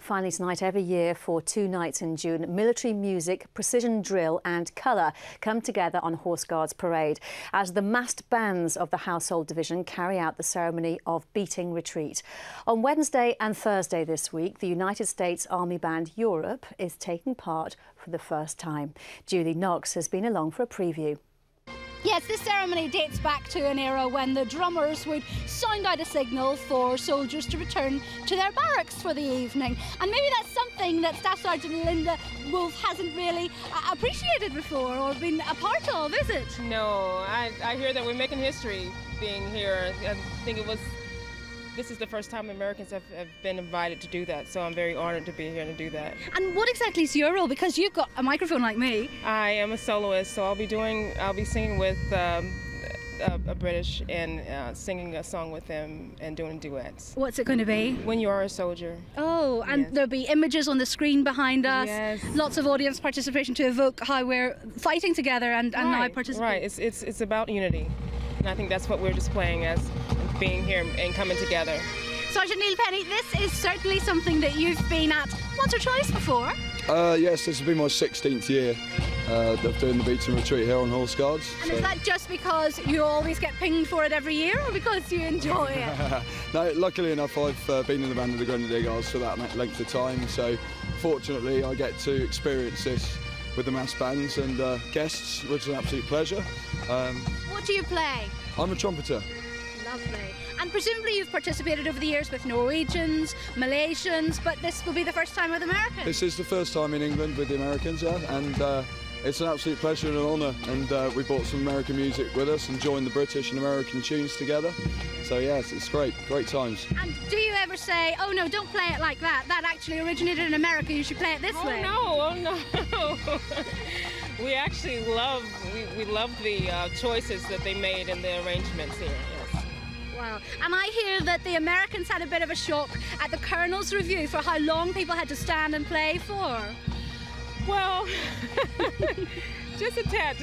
Finally tonight, every year for 2 nights in June, military music, precision drill and colour come together on Horse Guards Parade as the massed bands of the Household Division carry out the ceremony of Beating Retreat. On Wednesday and Thursday this week, the United States Army Band Europe is taking part for the first time. Julie Knox has been along for a preview. Yes, this ceremony dates back to an era when the drummers would sound out a signal for soldiers to return to their barracks for the evening. And maybe that's something that Staff Sergeant Linda Wolf hasn't really appreciated before or been a part of, is it? No, I hear that we're making history being here. I think this is the first time Americans have been invited to do that, so I'm very honoured to be here to do that. And what exactly is your role? Because you've got a microphone like me. I am a soloist, so I'll be singing with a British and singing a song with them and doing duets. What's it going to be? When You Are a Soldier. Oh, and yes. There'll be images on the screen behind us. Yes. Lots of audience participation to evoke how we're fighting together and now participating. Right, it's about unity, and I think that's what we're displaying as being here and coming together. Sergeant Neil Penny, this is certainly something that you've been at once or twice before. Yes, this will be my 16th year of doing the Beating Retreat here on Horse Guards. And so. Is that just because you always get pinged for it every year or because you enjoy it? No, luckily enough I've been in the band of the Grenadier Guards for that length of time, so fortunately I get to experience this with the mass bands and guests, which is an absolute pleasure. What do you play? I'm a trumpeter. Lovely. And presumably you've participated over the years with Norwegians, Malaysians, but this will be the first time with Americans? This is the first time in England with the Americans, yeah, and it's an absolute pleasure and an honour, and we brought some American music with us and joined the British and American tunes together, so yes, it's great times. And do you ever say, oh no, don't play it like that, that actually originated in America, you should play it this way? Oh no! We actually love, we love the choices that they made in the arrangements here, yes. Wow. And I hear that the Americans had a bit of a shock at the Colonel's review for how long people had to stand and play for. Well, just a tad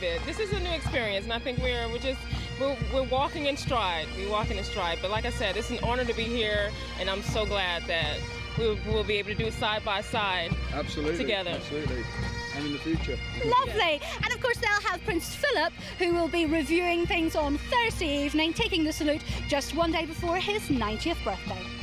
bit. This is a new experience, and I think we're walking in stride. We're walking in stride. But like I said, it's an honor to be here, and I'm so glad that we'll be able to do it side by side. Absolutely. Together. Absolutely. And in the future. Lovely. And of course they'll have Prince Philip, who will be reviewing things on Thursday evening, taking the salute just one day before his 90th birthday.